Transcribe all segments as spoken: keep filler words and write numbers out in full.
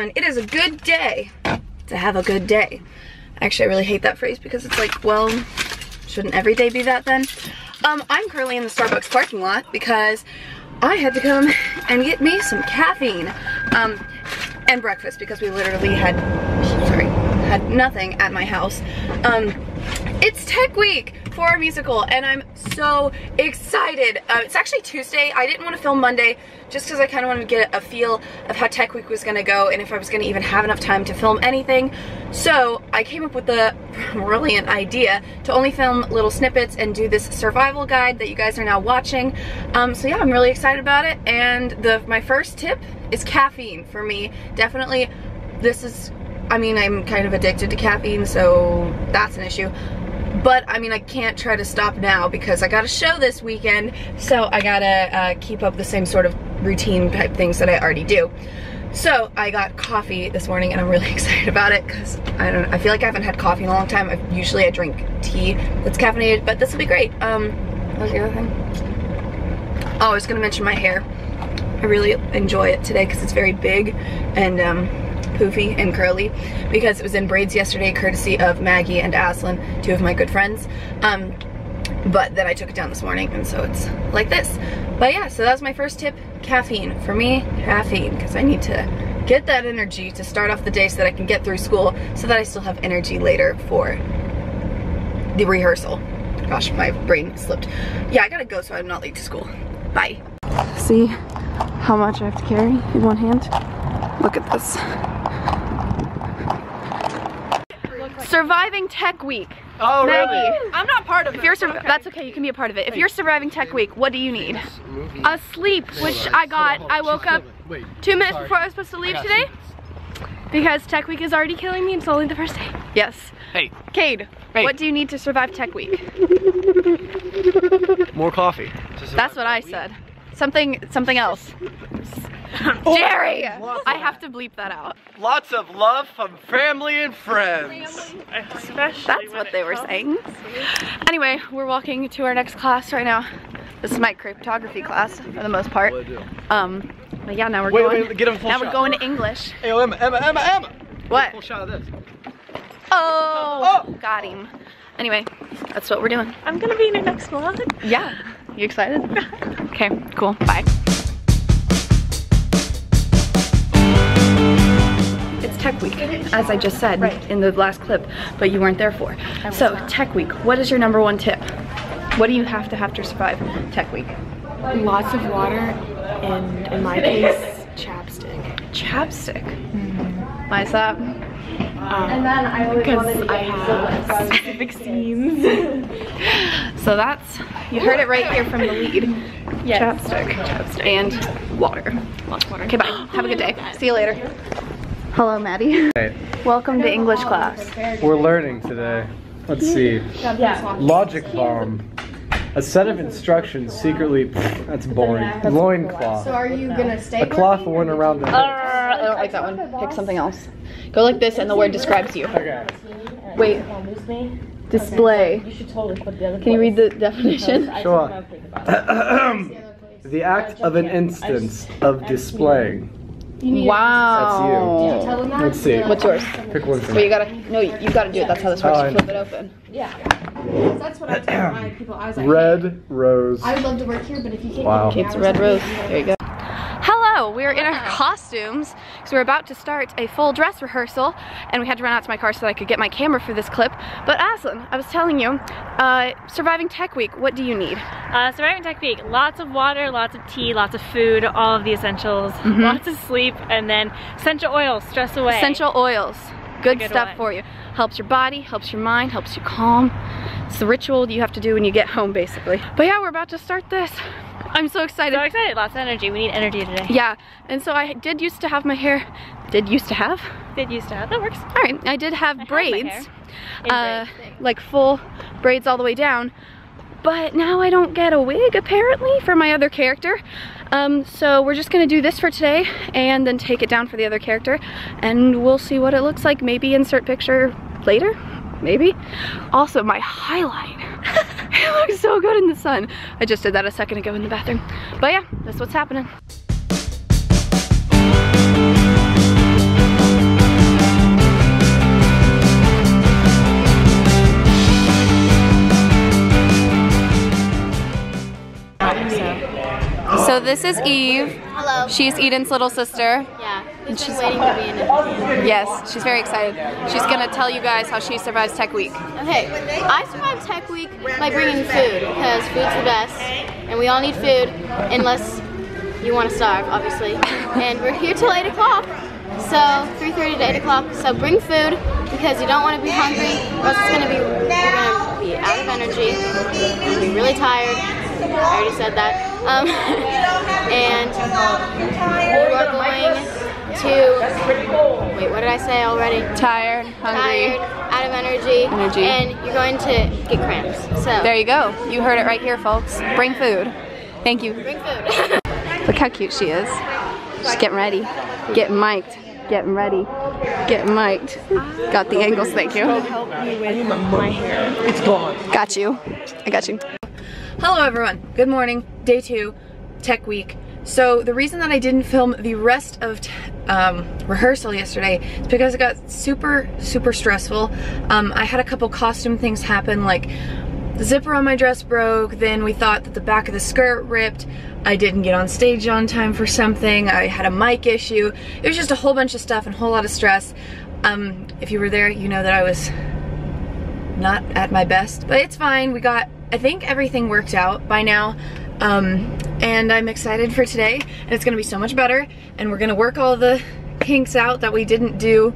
one. It is a good day to have a good day. Actually, I really hate that phrase because it's like, well, shouldn't every day be that then? Um, I'm currently in the Starbucks parking lot because I had to come and get me some caffeine um, and breakfast because we literally had, sorry, had nothing at my house. Um, it's Tech Week for our musical and I'm so excited. Uh, it's actually Tuesday. I didn't want to film Monday just because I kind of wanted to get a feel of how Tech Week was going to go and if I was going to even have enough time to film anything. So I came up with the brilliant idea to only film little snippets and do this survival guide that you guys are now watching. Um, so yeah, I'm really excited about it, and the my first tip is caffeine for me. Definitely, this is, I mean, I'm kind of addicted to caffeine, so that's an issue. But I mean, I can't try to stop now because I got a show this weekend, so I gotta uh, keep up the same sort of routine type things that I already do. So I got coffee this morning and I'm really excited about it because I don't I feel like I haven't had coffee in a long time. I've, usually I drink tea that's caffeinated, but this will be great. Um, what was the other thing? Oh, I was gonna mention my hair. I really enjoy it today because it's very big and um, poofy and curly because it was in braids yesterday courtesy of Maggie and Aslan, two of my good friends, um, but then I took it down this morning and so it's like this. But yeah, so that was my first tip, caffeine. For me, caffeine, because I need to get that energy to start off the day so that I can get through school so that I still have energy later for the rehearsal. Gosh, my brain slipped. Yeah, I gotta go so I'm not late to school. Bye. See how much I have to carry in one hand? Look at this. Surviving Tech Week. Oh, Maggie, really? I'm not part of it. If you're sur okay. That's okay, you can be a part of it. If you're surviving Tech Week, what do you need? A sleep, which I got. I woke up two minutes before I was supposed to leave today because Tech Week is already killing me and it's only the first day. Yes. Hey. Cade, hey. What do you need to survive Tech Week? More coffee. That's what I said. Something, something else. Oh, Jerry! I have to bleep that out. Lots of love from family and friends. Especially that's what they were saying. Anyway, we're walking to our next class right now. This is my cryptography class for the most part. Um, but yeah, now we're wait, going. Wait, get him full now shot. We're going to English. Hey, oh, Emma, Emma, Emma, Emma! What? Full shot of this. Oh, oh, got him. Anyway, that's what we're doing. I'm gonna be in your next vlog. Yeah. You excited? Okay, cool. Bye. It's Tech Week, as I just said right. in the last clip, but you weren't there for. So, not. Tech Week, what is your number one tip? What do you have to have to survive Tech Week? Lots of water and, in my case, chapstick. Chapstick? Mm-hmm. Why is that? Um, and then I because I have specific scenes. So that's, you heard it right here from the lead. Yes. Chapstick. Chapstick. And water. Lots of water. Okay, bye. Have a good day. See you later. Hello, Maddie. Hey. Welcome to English class. We're learning today. Let's see. Logic bomb. A set of instructions secretly, pff, that's boring. Loincloth. So are you gonna stay? A cloth worn around the head. Uh, I don't like that one. Pick something else. Go like this and the word describes you. Okay. Wait. Display. Can you read the definition? Sure. The act of an instance of displaying. Wow. That's you. Let's see. What's yours? Pick one. Well, you gotta, no, you gotta do it. That's how this works. You flip it open. Yeah. That's what I tell my people. I was like, red rose. I would love to work here, but if you can't, wow. It's red rose. There you go. Hello, we're in our costumes because we're about to start a full dress rehearsal, and we had to run out to my car so that I could get my camera for this clip. But Aslan, I was telling you, uh, surviving Tech Week. What do you need? Uh, surviving Tech Week. Lots of water, lots of tea, lots of food, all of the essentials, mm-hmm. lots of sleep, and then essential oils. Stress away. Essential oils. Good, good stuff one. For you. Helps your body, helps your mind, helps you calm. It's the ritual you have to do when you get home, basically. But yeah, we're about to start this. I'm so excited. So excited, lots of energy. We need energy today. Yeah, and so I did used to have my hair, did used to have? Did used to have, that works. All right, I did have I braids, uh, braids like full braids all the way down, but now I don't get a wig, apparently, for my other character. Um, so we're just gonna do this for today and then take it down for the other character and we'll see what it looks like. Maybe insert picture later, maybe. Also, my highlight, it looks so good in the sun. I just did that a second ago in the bathroom. But yeah, that's what's happening. there, so. So this is Eve. Hello. She's Eden's little sister. Yeah, and she's waiting to be in it. Yes, she's very excited. She's gonna tell you guys how she survives Tech Week. Okay, I survived Tech Week by bringing food, because food's the best, and we all need food, unless you want to starve, obviously. And we're here till eight o'clock. So three thirty to eight o'clock, so bring food, because you don't want to be hungry, or else it's going to be, you're going to be out of energy, you're going to be really tired, I already said that, um, and we are going to, wait, what did I say already? Tired, hungry, tired, out of energy, energy, and you're going to get cramps. So there you go, you heard it right here, folks. Bring food. Thank you. Bring food. Look how cute she is. She's getting ready, getting mic'd. Getting ready. Getting mic'd. Got the angles, thank you. Help me with my hair. It's gone. Got you. I got you. Hello everyone. Good morning. Day two, Tech Week. So the reason that I didn't film the rest of um, rehearsal yesterday is because it got super, super stressful. Um, I had a couple costume things happen, like the zipper on my dress broke, then we thought that the back of the skirt ripped. I didn't get on stage on time for something, I had a mic issue. It was just a whole bunch of stuff and a whole lot of stress. Um, if you were there, you know that I was not at my best, but it's fine. We got, I think everything worked out by now. Um, and I'm excited for today, and it's gonna be so much better, and we're gonna work all the kinks out that we didn't do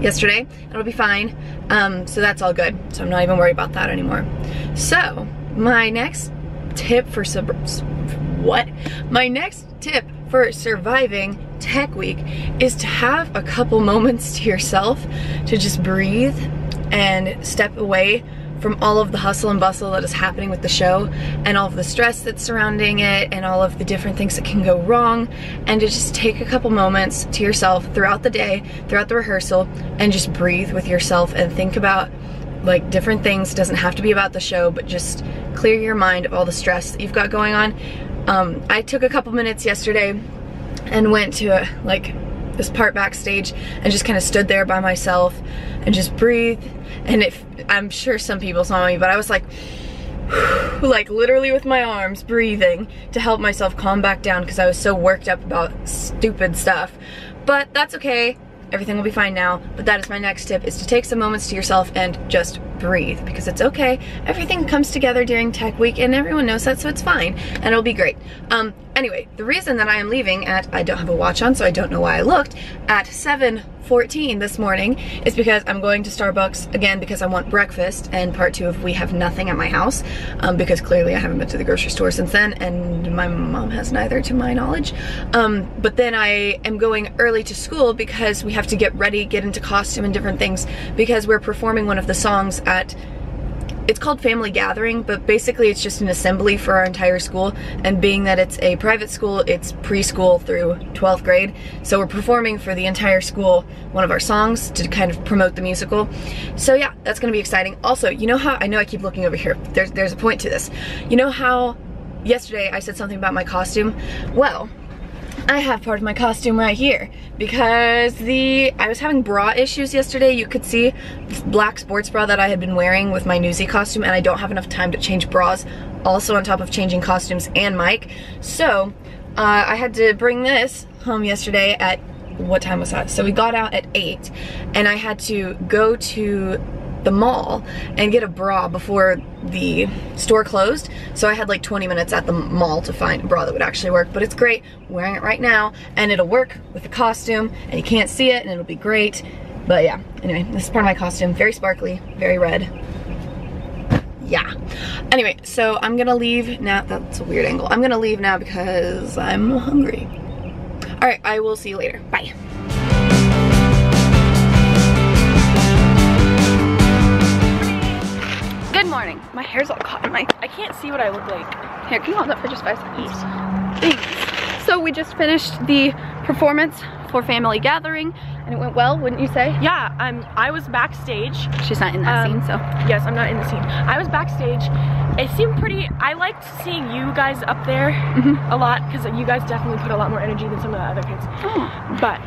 yesterday. It'll be fine. Um, so that's all good. So I'm not even worried about that anymore. So my next tip for sub- What? My next tip for surviving Tech Week is to have a couple moments to yourself to just breathe and step away from all of the hustle and bustle that is happening with the show, and all of the stress that's surrounding it, and all of the different things that can go wrong, and to just take a couple moments to yourself throughout the day, throughout the rehearsal, and just breathe with yourself and think about like different things. It doesn't have to be about the show, but just clear your mind of all the stress that you've got going on. Um, I took a couple minutes yesterday and went to a, like this part backstage and just kind of stood there by myself and just breathed. And if I'm sure some people saw me, but I was like, like literally with my arms breathing to help myself calm back down, because I was so worked up about stupid stuff. But that's okay. Everything will be fine now. But that is my next tip, is to take some moments to yourself and just breathe, because it's okay. Everything comes together during Tech Week, and everyone knows that, so it's fine, and it'll be great. Um, anyway, the reason that I am leaving at, I don't have a watch on, so I don't know why I looked, at seven fourteen this morning is because I'm going to Starbucks again, because I want breakfast, and part two of we have nothing at my house, um, because clearly I haven't been to the grocery store since then, and my mom has neither to my knowledge. Um, but then I am going early to school because we have to get ready, get into costume and different things, because we're performing one of the songs at, it's called Family Gathering, but basically it's just an assembly for our entire school, and being that it's a private school, it's preschool through twelfth grade, so we're performing for the entire school one of our songs to kind of promote the musical. So yeah, that's gonna be exciting. Also, you know how, I know I keep looking over here, there's, there's a point to this. You know how yesterday I said something about my costume? Well, I have part of my costume right here, because the I was having bra issues yesterday. You could see this black sports bra that I had been wearing with my Newsie costume, and I don't have enough time to change bras, also on top of changing costumes and mic. So uh, I had to bring this home yesterday at, what time was that? So we got out at eight, and I had to go to the mall and get a bra before the store closed, so I had like twenty minutes at the mall to find a bra that would actually work. But it's great, I'm wearing it right now, and it'll work with the costume, and you can't see it, and it'll be great. But yeah, anyway, this is part of my costume, very sparkly, very red. Yeah, anyway, so I'm gonna leave now. That's a weird angle. I'm gonna leave now because I'm hungry. All right, I will see you later, bye. Good morning. My hair's all caught in my, I can't see what I look like. Here, can you hold that for just five seconds? Thanks. So we just finished the performance for Family Gathering, and it went well, wouldn't you say? Yeah, um, I was backstage. She's not in that um, scene, so. Yes, I'm not in the scene. I was backstage. It seemed pretty, I liked seeing you guys up there mm-hmm. a lot, because you guys definitely put a lot more energy than some of the other kids. Oh. But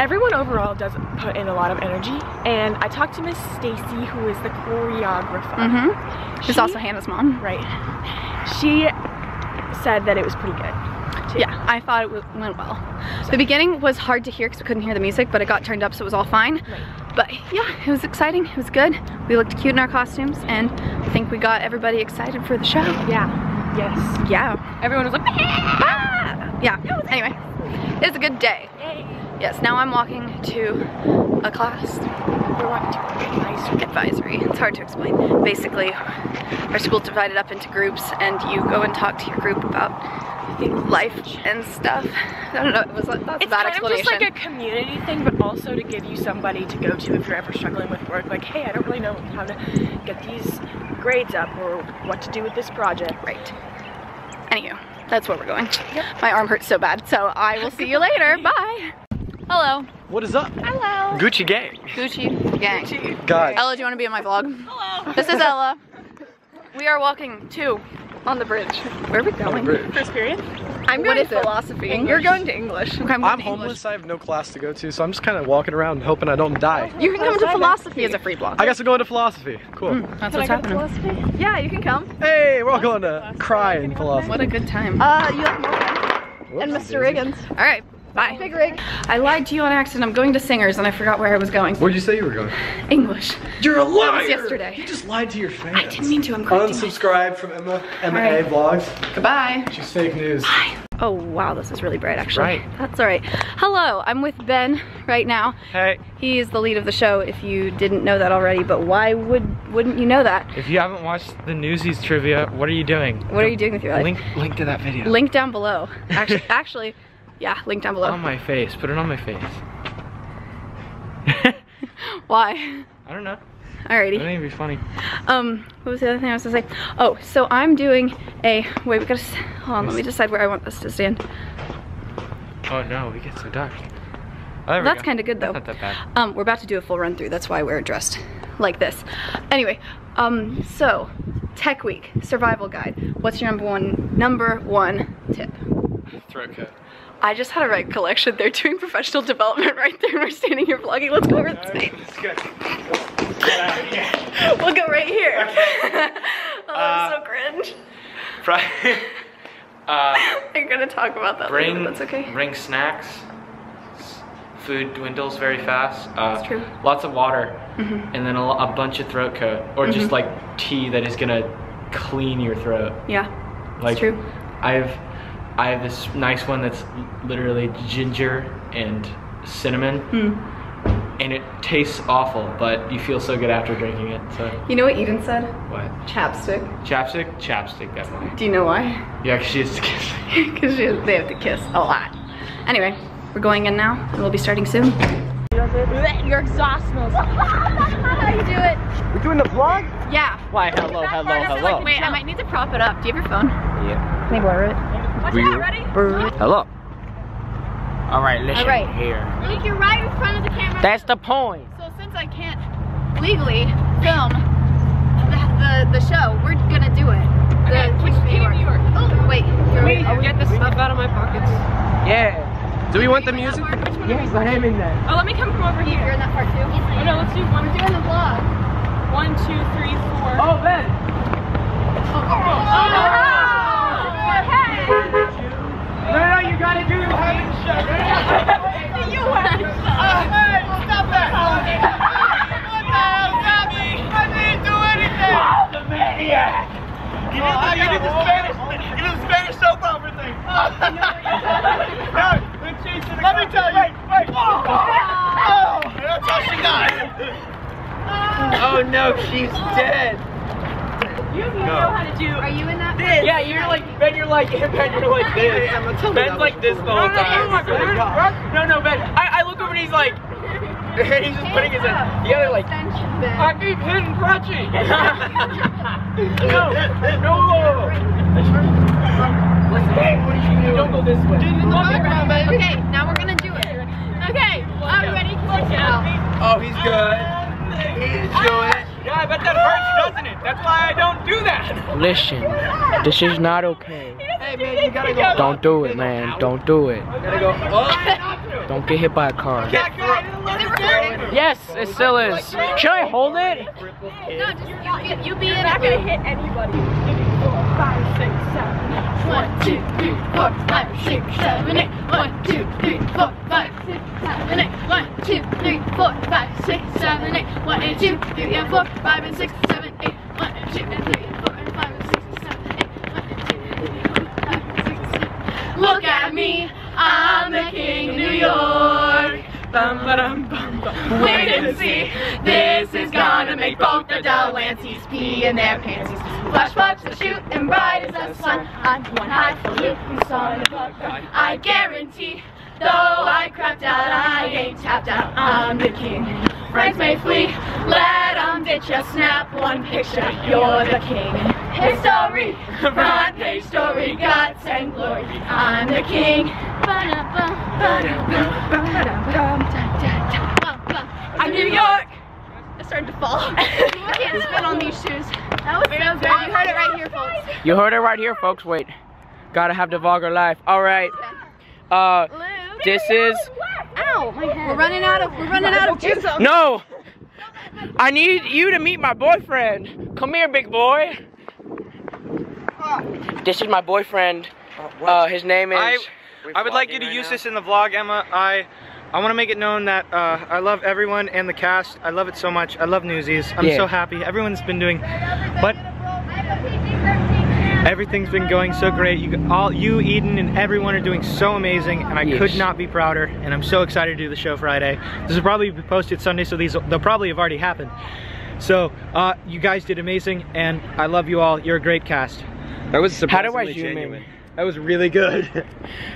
everyone overall does put in a lot of energy, and I talked to Miss Stacy, who is the choreographer. Mm-hmm. She's she, also Hannah's mom. Right. She said that it was pretty good. Yeah, I thought it went well. So. The beginning was hard to hear because we couldn't hear the music, but it got turned up so it was all fine. Right. But yeah, it was exciting, it was good. We looked cute in our costumes and I think we got everybody excited for the show. Yeah, yes. Yeah. Everyone was like, ah! Yeah, anyway, it was a good day. Yay. Yes, now I'm walking to a class. We're walking to advisory. Advisory, it's hard to explain. Basically, our school's divided up into groups and you go and talk to your group about life and stuff. I don't know, it was like, that's it's a bad explanation. It's kind of just like a community thing, but also to give you somebody to go to if you're ever struggling with work. Like, hey, I don't really know how to get these grades up or what to do with this project. Right. Anywho, that's where we're going. Yep. My arm hurts so bad, so I will see you later. Bye. Hello. What is up? Hello. Gucci gang. Gucci gang. Gucci. God. Ella, do you want to be in my vlog? Hello. This is Ella. We are walking to On the bridge. Where are we going? First period? I'm going to philosophy. English. You're going to English. Okay, I'm, I'm to homeless. English. I have no class to go to, so I'm just kind of walking around hoping I don't die. You can come to philosophy as a free blog. I guess I'm going to philosophy. Cool. Mm, that's can what's I happening. Philosophy? Yeah, you can come. Hey, we're all going to cry in philosophy. What a good time. Uh, you have more and Mister Riggins. All right. Bye. Big Rig. I lied to you on accident. I'm going to Singers and I forgot where I was going. Where'd you say you were going? English. You're a liar! That was yesterday. You just lied to your fans. I didn't mean to. I'm going to. Unsubscribe from Emma, Emma right. Vlogs. Goodbye. She's fake news. Bye. Oh wow, this is really bright actually. Right. That's all right. Hello, I'm with Ben right now. Hey. He is the lead of the show if you didn't know that already, but why would, wouldn't you know that? If you haven't watched the Newsies trivia, what are you doing? What are you doing with your life? Link, link to that video. Link down below. Actually, actually. Yeah, link down below. On my face. Put it on my face. Why? I don't know. Alrighty. I think it'd be funny. Um, what was the other thing I was gonna say? Oh, so I'm doing a. Wait, we gotta. Hold on, let me decide where I want this to stand. Oh no, we get so dark. Oh, that's kind of good though. That's not that bad. Um, we're about to do a full run through. That's why we're dressed like this. Anyway, um, so Tech Week survival guide. What's your number one number one tip? Throat cut. I just had a right collection. They're doing professional development right there and we're standing here vlogging. Let's go over this way. We'll go right here. Okay. Oh, uh, so cringe. Probably, uh, I'm gonna talk about that bring, later, but that's okay. Bring snacks. Food dwindles very fast. Uh, that's true. Lots of water. Mm-hmm. And then a, a bunch of throat coat. Or mm-hmm. just like tea that is gonna clean your throat. Yeah, like, that's true. I've... I have this nice one that's literally ginger and cinnamon, mm. and it tastes awful, but you feel so good after drinking it. So you know what Eden said? What? Chapstick. Chapstick? Chapstick, definitely. Do you know why? Yeah, because she has to kiss. Because they have to kiss a lot. Anyway, we're going in now, and we'll be starting soon. Your exhaust smells. How do you do it? We're doing the vlog? Yeah. Why, hello, hello, hello. Like, wait, I might need to prop it up. Do you have your phone? Yeah. Can I borrow it? Watch out, ready? Hello. Alright, listen All right. here. Luke, you're right in front of the camera. That's the point. So since I can't legally film the, the, the show, we're gonna do it. The okay, King of New York. Oh, wait. Wait, I'll get this stuff out of my pockets. Yeah. Do we want the music? Yeah, go ahead in there. Oh, let me come from over here. You're in that part too? Oh no, let's do one. We're doing the vlog. One, two, three, four. Oh, Ben. Oh, oh. Oh. No, no, you gotta do your haven't show. You haven't show. Stop that. What the hell happened? I didn't do anything. Oh, the maniac. You did the, you did the Spanish thing. You did the Spanish soap opera thing. No, we're chasing the Let me tell you. Wait, wait. Oh, that's all she got. Oh, no, she's dead. You don't know how to do. Are you in that? This. Yeah, you're like Ben. You're like Ben. You're like this. Ben's like this the whole time. No, no, no, no, no, Ben. I, I look over and he's like, he's just putting his head. The other like, I keep hitting crutchy. No, no. Listen, what do you do? Don't go this way. Okay, now we're gonna do it. Okay, I'm ready. Oh, he's good. He's good. Yeah, I bet that hurts, doesn't it? That's why I don't do that. Listen, this is not okay. Hey, man, you gotta go. Don't do it, man. Don't do it. Don't get hit by a car. Is it yes, it still is. Should I hold it? No, just you, you be in. You're not gonna hit anybody. One, two, four, five, six, seven, eight. One, two, three, four, five, six, seven, eight. One, two, three, four, five, six, seven, eight. One and two, three and four, five and six, seven, eight. One and two and three and four and five and six and seven, eight. One and two and three and four, five and six and seven. Look at me, I'm the king of New York. Bum ba dum bum bum. Wait and see. This is gonna make both the Delanceys pee in their panties. Flashbulbs that shoot and bright as the sun. I'm one high for Luke who saw the bug. I guarantee, though I crapped out, I ain't tapped out. I'm the king. Friends may flee, let 'em ditch ya. Snap one picture, you're the king. History, front page story, guts and glory. I'm the king. I'm New York. It's starting to fall. I can't spin on these shoes. That was so good. You heard it right here, folks. You heard it right here, folks. Wait, gotta have the vulgar life. All right. Uh, this is. Ow, my head. We're running out of. We're running out of juice. No. I need you to meet my boyfriend. Come here, big boy. This is my boyfriend. Uh, his name is. I, I would like you to use this in the vlog, Emma. I. I want to make it known that uh, I love everyone and the cast. I love it so much. I love Newsies. I'm yeah. so happy. Everyone's been doing, but everything's been going so great. You, all, you, Eden, and everyone are doing so amazing, and I yes. could not be prouder. And I'm so excited to do the show Friday. This will probably be posted Sunday, so these they'll probably have already happened. So uh, you guys did amazing, and I love you all. You're a great cast. That was surprisingly How do I genuine. That was really good.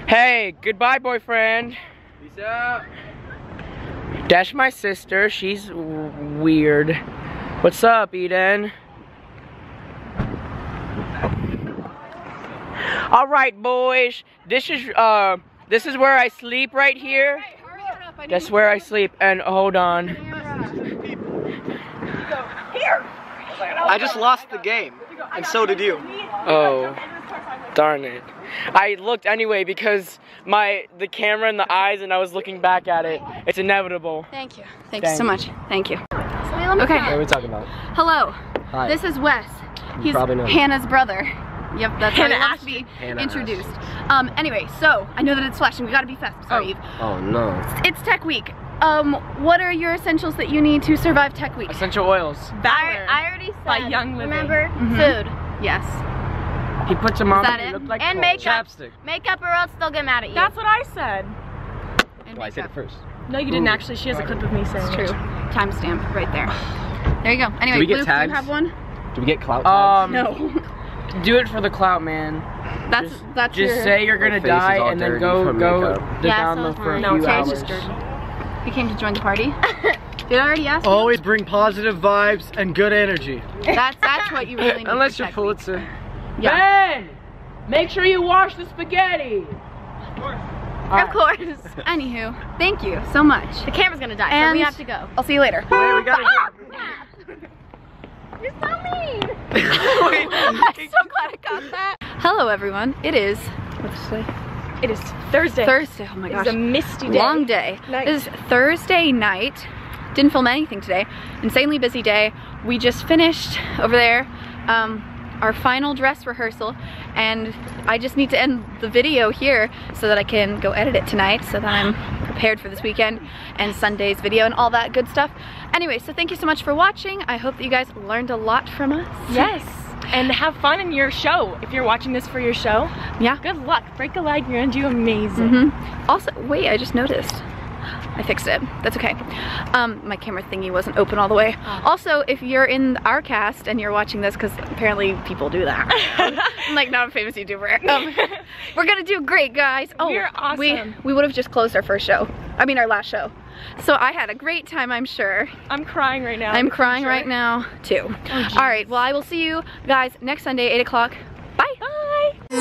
Hey, goodbye, boyfriend. Peace out. That's my sister. She's weird. What's up, Eden? All right, boys. This is uh, this is where I sleep right here. Hey, hurry up. I That's where I sleep. And hold on. Here. I just lost the game, and so did you. Oh. Darn it. I looked anyway because my the camera in the eyes and I was looking back at it. It's inevitable. Thank you. Thank, Thank you so much. Thank you. Okay. What are we talking about? Hello. Hi. This is Wes. He's Hannah's brother. Yep, that's Hannah how to be Hannah introduced. Um, anyway, so I know that it's flashing. We gotta be fast. I'm sorry, oh. Eve. Oh no. It's, it's Tech Week. Um, what are your essentials that you need to survive Tech Week? Essential oils. I, I already said. By Young Living. Remember? Mm-hmm. Food. Yes. He puts them on and look like and makeup. Chapstick. Makeup or else they'll get mad at you. That's what I said. And well, I said it first. No, you didn't Ooh. actually. She has a clip of me saying it. True. Timestamp right there. There you go. Anyway, do we get Luke, tags? Do you have one? Do we get clout tags? Um, no. Do it for the clout, man. That's just, that's just your, say you're gonna die and then go go the yeah, download so for a no, few hours. He came to join the party. Did I already ask? Always you? Bring positive vibes and good energy. That's that's what you really need. Unless you're Pulitzer. Yeah. Ben! Make sure you wash the spaghetti! Of course. Right. Of course. Anywho, thank you so much. The camera's gonna die, and so we have to go. I'll see you later. Wait, we gotta go. You're so mean! I'm so glad I got that. Hello, everyone. It is... What's today? It is Thursday. Thursday, oh my gosh. It's a misty day. Long day. Night. It is Thursday night. Didn't film anything today. Insanely busy day. We just finished over there. Um... our final dress rehearsal, and I just need to end the video here so that I can go edit it tonight so that I'm prepared for this weekend and Sunday's video and all that good stuff. Anyway, so thank you so much for watching. I hope that you guys learned a lot from us. Yes, and have fun in your show. If you're watching this for your show, yeah. Good luck, break a leg, you're gonna do amazing. Mm-hmm. Also, wait, I just noticed. I fixed it. That's okay. Um, my camera thingy wasn't open all the way. Also, if you're in our cast and you're watching this, because apparently people do that. I'm like not a famous YouTuber. Um, we're gonna do great, guys. Oh, we're awesome. We we would have just closed our first show. I mean, our last show. So I had a great time, I'm sure. I'm crying right now. I'm crying sure. right now too. Oh, all right. Well, I will see you guys next Sunday, eight o'clock. Bye. Bye. Oh,